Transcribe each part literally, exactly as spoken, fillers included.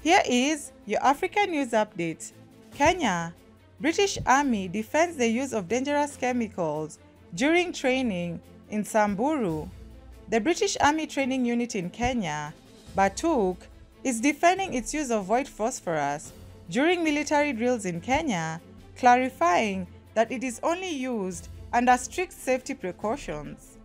Here is your Africa News Update. Kenya. British Army defends the use of dangerous chemicals during training in Samburu. The British Army Training Unit in Kenya, Batuk, is defending its use of white phosphorus during military drills in Kenya, clarifying that it is only used under strict safety precautions.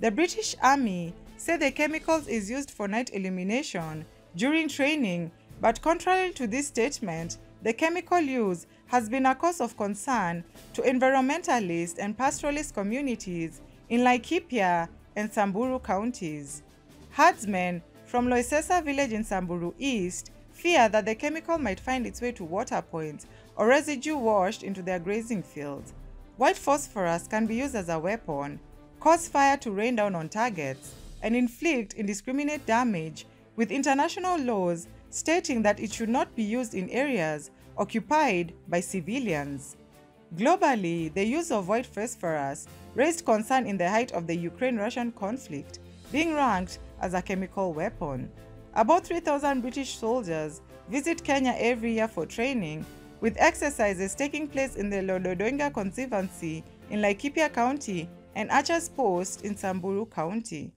The British Army said the chemicals is used for night illumination during training, but contrary to this statement, the chemical use has been a cause of concern to environmentalist and pastoralist communities in Laikipia and Samburu counties. Herdsmen from Loisesa village in Samburu East fear that the chemical might find its way to water points or residue washed into their grazing fields. White phosphorus can be used as a weapon, cause fire to rain down on targets, and inflict indiscriminate damage, with international laws stating that it should not be used in areas occupied by civilians. Globally, the use of white phosphorus raised concern in the height of the Ukraine-Russian conflict, being ranked as a chemical weapon. About three thousand British soldiers visit Kenya every year for training, with exercises taking place in the Lododonga Conservancy in Laikipia County and Archer's Post in Samburu County.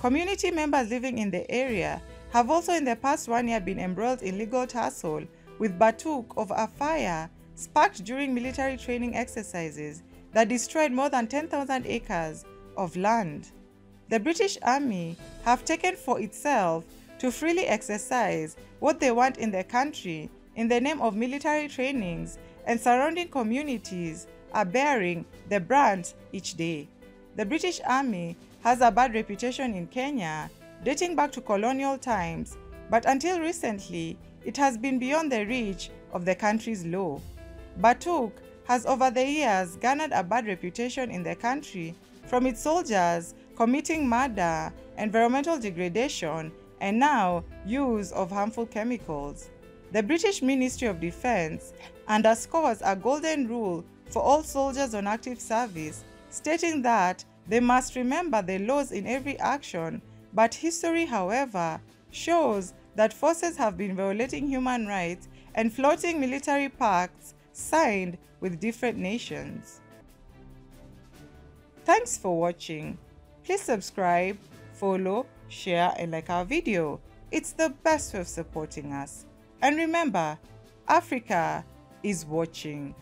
Community members living in the area have also in the past one year been embroiled in legal tussle with Batuk over a fire sparked during military training exercises that destroyed more than ten thousand acres of land. The British Army have taken for itself to freely exercise what they want in their country in the name of military trainings, and surrounding communities are bearing the brunt each day. The British Army has a bad reputation in Kenya, dating back to colonial times, but until recently, it has been beyond the reach of the country's law. Batuk has over the years garnered a bad reputation in the country from its soldiers committing murder, environmental degradation, and now use of harmful chemicals. The British Ministry of Defence underscores a golden rule for all soldiers on active service, stating that they must remember the laws in every action, but history, however, shows that forces have been violating human rights and flouting military pacts signed with different nations. Thanks for watching. Please subscribe, follow, share, and like our video. It's the best way of supporting us. And remember, Africa is watching.